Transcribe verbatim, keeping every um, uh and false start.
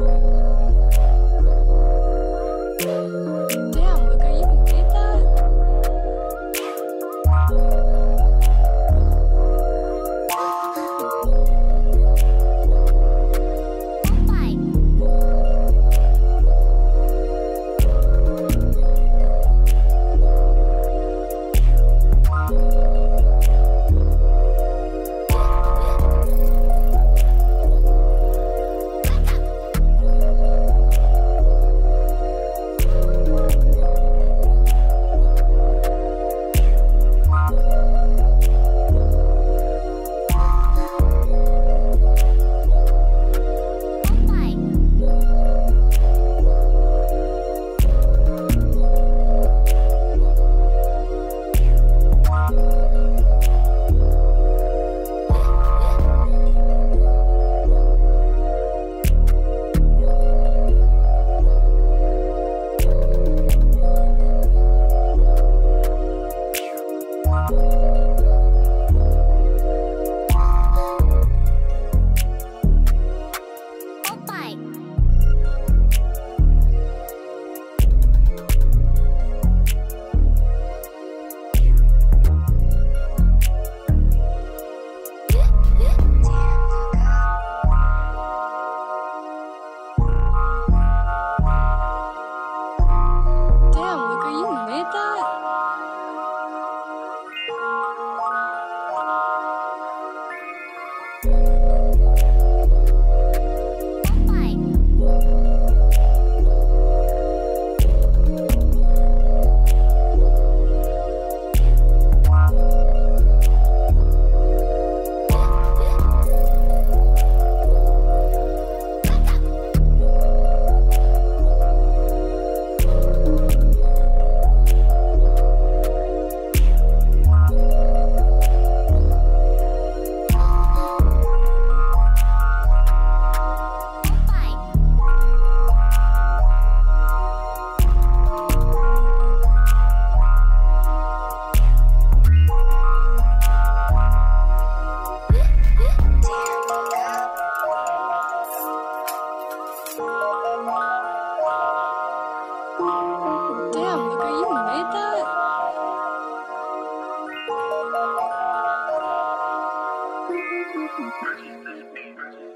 Versus this